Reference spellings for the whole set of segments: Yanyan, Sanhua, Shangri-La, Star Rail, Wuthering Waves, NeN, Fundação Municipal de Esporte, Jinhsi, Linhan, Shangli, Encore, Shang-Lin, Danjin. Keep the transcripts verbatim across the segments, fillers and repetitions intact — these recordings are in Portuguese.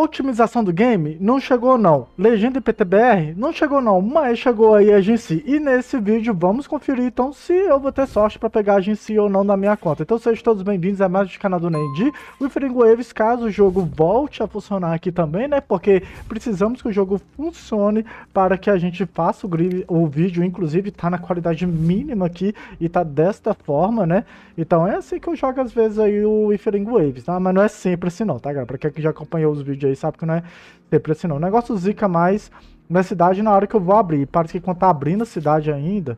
otimização do game não chegou não, legenda e P T B R não chegou não, mas chegou aí a Jinhsi. E nesse vídeo vamos conferir então se eu vou ter sorte para pegar a Jinhsi ou não na minha conta. Então sejam todos bem-vindos a mais um canal do NeN de Wuthering Waves, caso o jogo volte a funcionar aqui também, né? Porque precisamos que o jogo funcione para que a gente faça o, o vídeo, inclusive tá na qualidade mínima aqui e tá desta forma, né? Então é assim que eu jogo às vezes aí o Wuthering Waves, tá? Mas não é sempre assim não, tá, galera? Pra quem já acompanhou os vídeos aí sabe que não é sempre assim não. O negócio zica mais na cidade na hora que eu vou abrir. Parece que quando tá abrindo a cidade ainda,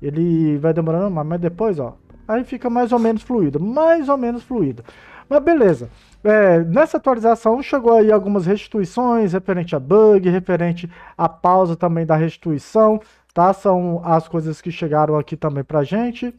ele vai demorando mais, mas depois, ó, aí fica mais ou menos fluido, mais ou menos fluido. Mas beleza, é, nessa atualização chegou aí algumas restituições referente a bug, referente a pausa também da restituição, tá? São as coisas que chegaram aqui também pra gente.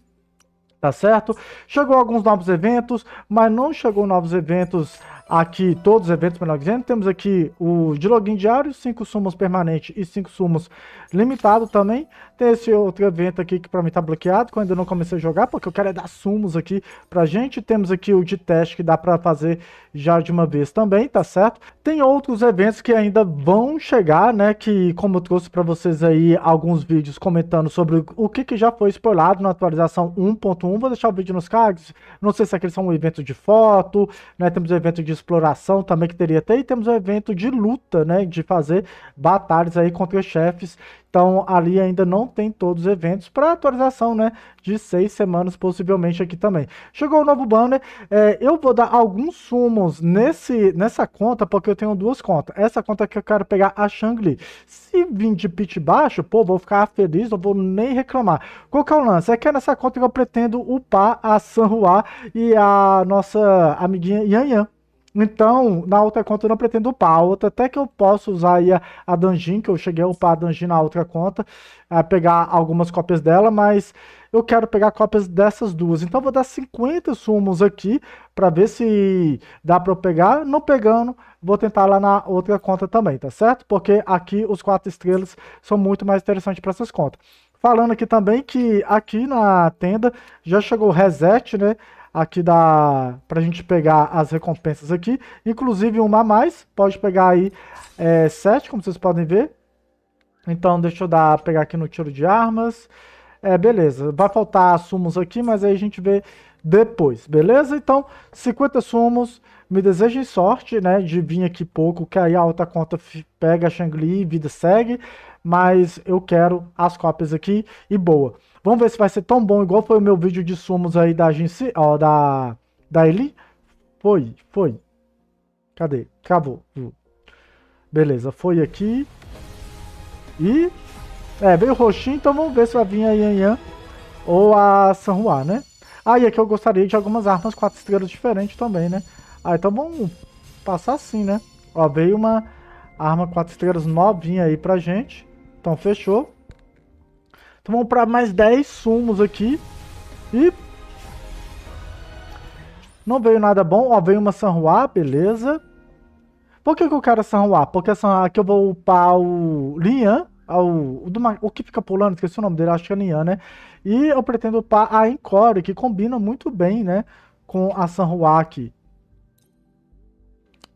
Tá certo? Chegou alguns novos eventos, mas não chegou novos eventos aqui, todos os eventos, melhor dizendo. Temos aqui o de login diário, cinco sumos permanente e cinco sumos limitado também. Tem esse outro evento aqui que pra mim tá bloqueado, que eu ainda não comecei a jogar, porque eu quero é dar sumos aqui pra gente. Temos aqui o de teste que dá pra fazer já de uma vez também, tá certo? Tem outros eventos que ainda vão chegar, né? Que como eu trouxe pra vocês aí alguns vídeos comentando sobre o que, que já foi spoilado na atualização um ponto um. Vou deixar o vídeo nos cards, não sei se aqueles são um evento de foto, né? Temos um evento de exploração também que teria até, e temos um evento de luta, né? De fazer batalhas aí contra os chefes. Então ali ainda não tem todos os eventos para atualização, né? De seis semanas possivelmente aqui também. Chegou o novo banner, é, eu vou dar alguns sumos nesse, nessa conta, porque eu tenho duas contas. Essa conta que eu quero pegar a Shangli. Se vir de pitch baixo, pô, vou ficar feliz, não vou nem reclamar. Qual que é o lance? É que é nessa conta que eu pretendo upar a Sanhua e a nossa amiguinha Yanyan. Então, na outra conta eu não pretendo upar a outra, até que eu posso usar aí a, a Danjin, que eu cheguei a upar a Danjin na outra conta, a pegar algumas cópias dela, mas eu quero pegar cópias dessas duas. Então eu vou dar cinquenta sumos aqui, pra ver se dá pra eu pegar. Não pegando, vou tentar lá na outra conta também, tá certo? Porque aqui os quatro estrelas são muito mais interessantes pra essas contas. Falando aqui também que aqui na tenda já chegou o reset, né? Aqui dá pra gente pegar as recompensas aqui, inclusive uma a mais, pode pegar aí é, sete, como vocês podem ver. Então deixa eu dar, pegar aqui no tiro de armas, é, beleza, vai faltar sumos aqui, mas aí a gente vê depois, beleza? Então cinquenta sumos, me desejem sorte, né, de vir aqui pouco, que aí a outra conta pega a Shangri-La, vida segue, mas eu quero as cópias aqui e boa. Vamos ver se vai ser tão bom igual foi o meu vídeo de sumos aí da agência, ó, da, da Eli. Foi, foi. Cadê? Acabou. Beleza, foi aqui. E, é, veio o roxinho, então vamos ver se vai vir a Yanyan ou a Sanhua, né? Ah, e aqui eu gostaria de algumas armas quatro estrelas diferentes também, né? Ah, então vamos passar assim, né? Ó, veio uma arma quatro estrelas novinha aí pra gente. Então fechou. Então vamos para mais dez sumos aqui. E não veio nada bom. Ó, veio uma Sanhua, beleza. Por que, que eu quero a Sanhua? Porque a Sanhua aqui eu vou upar o Linhan. O, o que fica pulando, esqueci o nome dele, acho que é Linhan, né? E eu pretendo upar a Encore, que combina muito bem, né? Com a Sanhua aqui.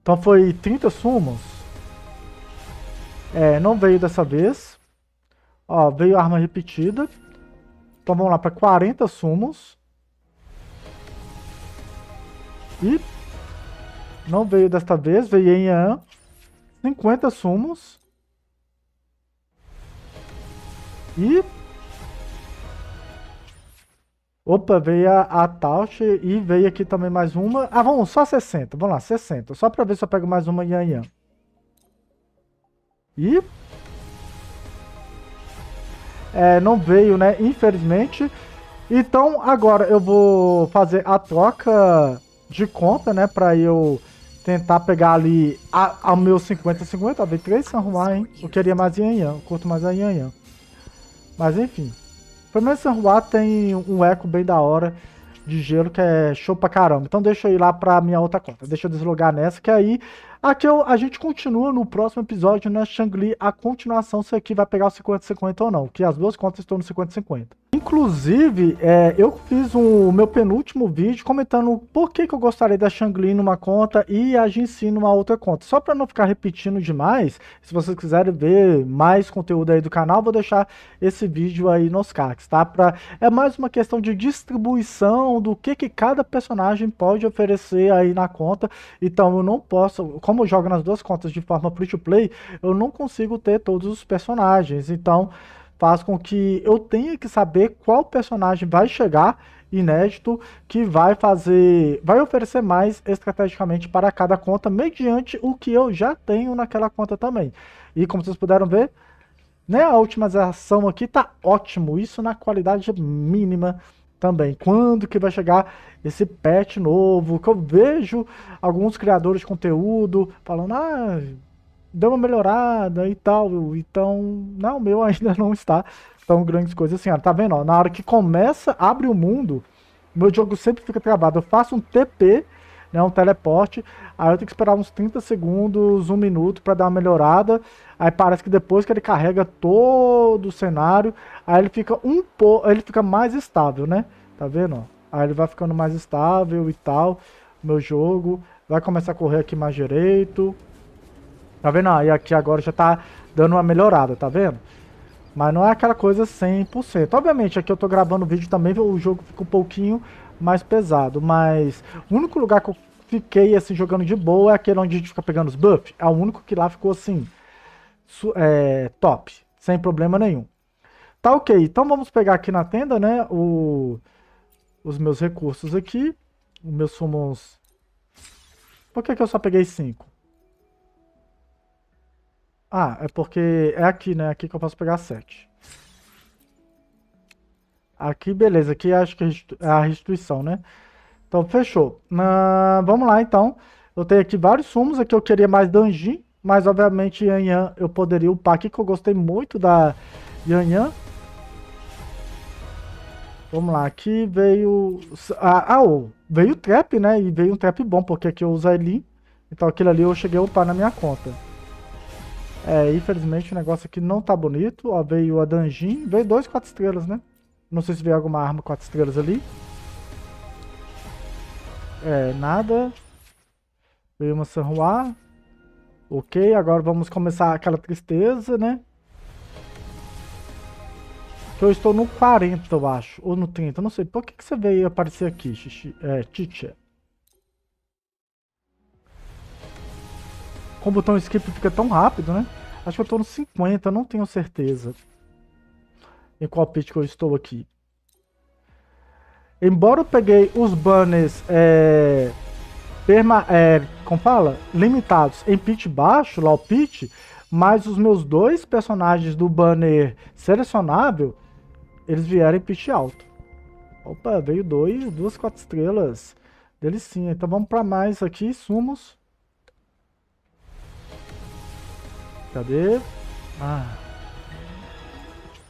Então foi trinta sumos. É, não veio dessa vez. Ó, veio arma repetida. Então vamos lá para quarenta sumos. E não veio desta vez, veio em Yanyan. cinquenta sumos. E opa, veio a, a Tausch e veio aqui também mais uma. Ah, vamos só sessenta. Vamos lá, sessenta. Só para ver se eu pego mais uma Yanyan. E É, não veio, né? Infelizmente. Então, agora eu vou fazer a troca de conta, né? Pra eu tentar pegar ali a, a meu cinquenta cinquenta. Veio três Sanhua, hein? Eu queria mais Yanyan. Eu curto mais a Yanyan. Mas, enfim. Pelo menos Sanhua tem um eco bem da hora de gelo que é show pra caramba. Então, deixa eu ir lá pra minha outra conta. Deixa eu deslogar nessa, que aí... Aqui eu, a gente continua no próximo episódio na Shangri-La, a continuação, se aqui vai pegar o cinquenta cinquenta ou não, que as duas contas estão no cinquenta cinquenta. Inclusive, é, eu fiz o um, meu penúltimo vídeo comentando por que, que eu gostaria da Shang-Lin numa conta e a Jinhsi numa outra conta. Só para não ficar repetindo demais, se vocês quiserem ver mais conteúdo aí do canal, vou deixar esse vídeo aí nos cards, tá? Pra, é mais uma questão de distribuição do que, que cada personagem pode oferecer aí na conta. Então eu não posso, como eu jogo nas duas contas de forma free to play, eu não consigo ter todos os personagens, então faz com que eu tenha que saber qual personagem vai chegar inédito, que vai fazer, vai oferecer mais estrategicamente para cada conta, mediante o que eu já tenho naquela conta também. E como vocês puderam ver, né, a otimização aqui tá ótimo, isso na qualidade mínima também. Quando que vai chegar esse patch novo? Que eu vejo alguns criadores de conteúdo falando, ah, deu uma melhorada e tal, então, não, o meu ainda não está tão grandes coisas assim, ó, tá vendo, ó, na hora que começa, abre o mundo, meu jogo sempre fica travado, eu faço um T P, né, um teleporte, aí eu tenho que esperar uns trinta segundos, um minuto para dar uma melhorada, aí parece que depois que ele carrega todo o cenário, aí ele fica um pouco, ele fica mais estável, né, tá vendo, ó, aí ele vai ficando mais estável e tal, meu jogo vai começar a correr aqui mais direito. Tá vendo? Ah, e aqui agora já tá dando uma melhorada, tá vendo? Mas não é aquela coisa cem por cento. Obviamente, aqui eu tô gravando o vídeo também, o jogo fica um pouquinho mais pesado. Mas o único lugar que eu fiquei assim jogando de boa é aquele onde a gente fica pegando os buffs. É o único que lá ficou assim, é, top, sem problema nenhum. Tá ok, então vamos pegar aqui na tenda, né, o, os meus recursos aqui. Os meus summons... Por que que eu só peguei cinco? Ah, é porque é aqui, né? Aqui que eu posso pegar sete. Aqui, beleza. Aqui acho que é a restituição, né? Então, fechou. Uh, vamos lá, então. Eu tenho aqui vários sumos. Aqui eu queria mais Danjin, mas, obviamente, Yanyan eu poderia upar aqui, que eu gostei muito da Yanyan. Vamos lá. Aqui veio... Ah, ah oh, veio trap, né? E veio um trap bom, porque aqui eu uso ele. Então, aquilo ali eu cheguei a upar na minha conta. É, infelizmente o negócio aqui não tá bonito. Ó, veio a Danjin. Veio dois quatro estrelas, né? Não sei se veio alguma arma quatro estrelas ali. É, nada. Veio uma Sanhua. Ok, agora vamos começar aquela tristeza, né? Que eu estou no quarenta, eu acho. Ou no trinta, eu não sei. Por que que você veio aparecer aqui, xixi? É, Teacher. O botão skip fica tão rápido, né? Acho que eu tô no cinquenta, não tenho certeza em qual pitch que eu estou aqui. Embora eu peguei os banners é, perma, é, como fala? Limitados em pitch baixo, lá o pitch, mas os meus dois personagens do banner selecionável, eles vieram em pitch alto. Opa, veio dois, duas quatro estrelas. Delicinha. Então vamos para mais aqui, sumos. Cadê? Ah.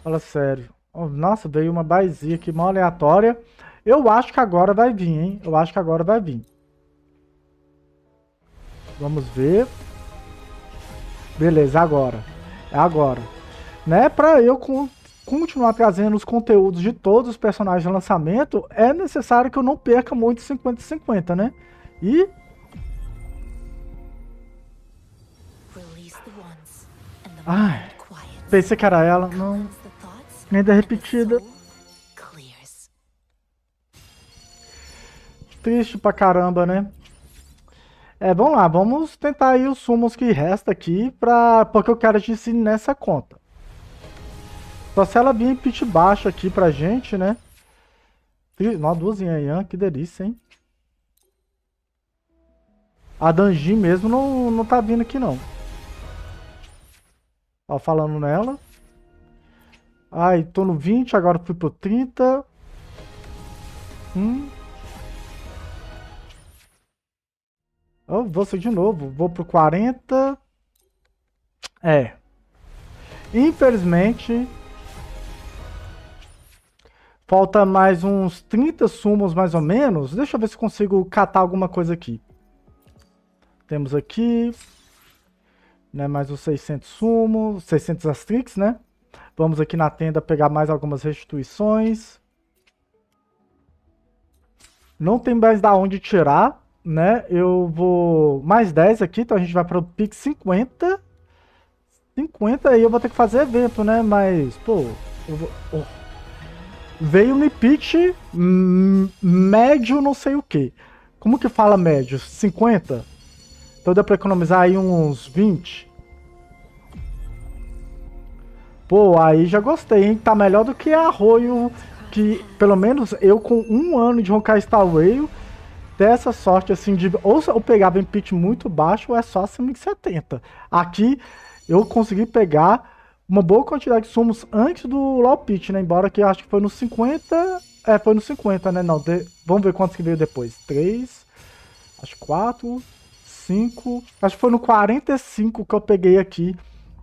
Fala sério. Nossa, veio uma baizia aqui, mó aleatória. Eu acho que agora vai vir, hein? Eu acho que agora vai vir. Vamos ver. Beleza, agora. É agora. Né? Pra eu con continuar trazendo os conteúdos de todos os personagens de lançamento, é necessário que eu não perca muito cinquenta cinquenta, né? E... Ai, pensei que era ela, não, ainda repetida. Triste pra caramba, né? É, vamos lá, vamos tentar aí os sumos que resta aqui, pra, porque eu quero te ensinar nessa conta. Só se ela vir em pitch baixo aqui pra gente, né? Nossa, duas Yanyan, que delícia, hein? A Danjin mesmo não, não tá vindo aqui, não. Ó, falando nela. Ai, tô no vinte, agora fui pro trinta. Hum. Oh, vou ser de novo. Vou pro quarenta. É. Infelizmente. Falta mais uns trinta sumos, mais ou menos. Deixa eu ver se consigo catar alguma coisa aqui. Temos aqui... Né, mais os seiscentos sumos, seiscentos astrix, né? Vamos aqui na tenda pegar mais algumas restituições. Não tem mais da onde tirar, né? Eu vou... mais dez aqui, então a gente vai para o pique cinquenta. cinquenta aí eu vou ter que fazer evento, né? Mas, pô... Eu vou... oh. Veio um pique médio não sei o que. Como que fala médio? cinquenta? Então dá para economizar aí uns vinte. Pô, aí já gostei, hein? Tá melhor do que arroio... que, pelo menos, eu com um ano de roncar Star Rail, ter essa sorte, assim, de... ou eu pegava em pitch muito baixo, ou é só acima de setenta. Aqui, eu consegui pegar uma boa quantidade de sumos antes do low pitch, né? Embora que eu acho que foi nos cinquenta... É, foi nos cinquenta, né? Não, de... vamos ver quantos que veio depois. três... Acho que quatro... cinco... Acho que foi no quarenta e cinco que eu peguei aqui.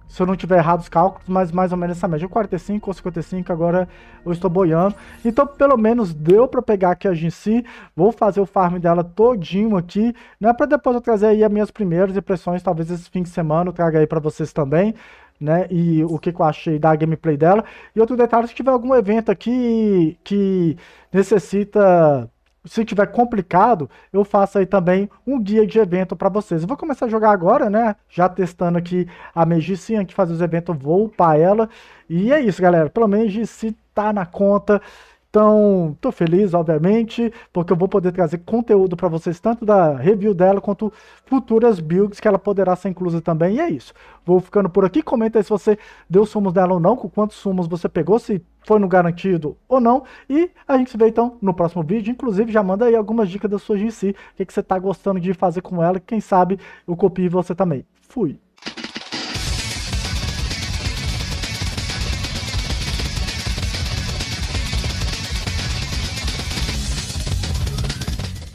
Se eu não tiver errado os cálculos, mas mais ou menos essa média. quarenta e cinco ou cinquenta e cinco, agora eu estou boiando. Então, pelo menos, deu para pegar aqui a Jinhsi. Vou fazer o farm dela todinho aqui, né? Para depois eu trazer aí as minhas primeiras impressões, talvez esse fim de semana eu traga aí para vocês também, né? E o que, que eu achei da gameplay dela. E outro detalhe, se tiver algum evento aqui que necessita... se tiver complicado, eu faço aí também um guia de evento para vocês. Eu vou começar a jogar agora, né? Já testando aqui a Jinhsi, antes de fazer os eventos, vou upar ela. E é isso, galera. Pelo menos Jinhsi tá na conta. Então, tô feliz, obviamente, porque eu vou poder trazer conteúdo para vocês, tanto da review dela, quanto futuras builds que ela poderá ser inclusa também. E é isso. Vou ficando por aqui. Comenta aí se você deu sumos dela ou não, com quantos sumos você pegou, se foi no garantido ou não. E a gente se vê, então, no próximo vídeo. Inclusive, já manda aí algumas dicas da sua Jinhsi, o que, que você tá gostando de fazer com ela, quem sabe eu copio você também. Fui!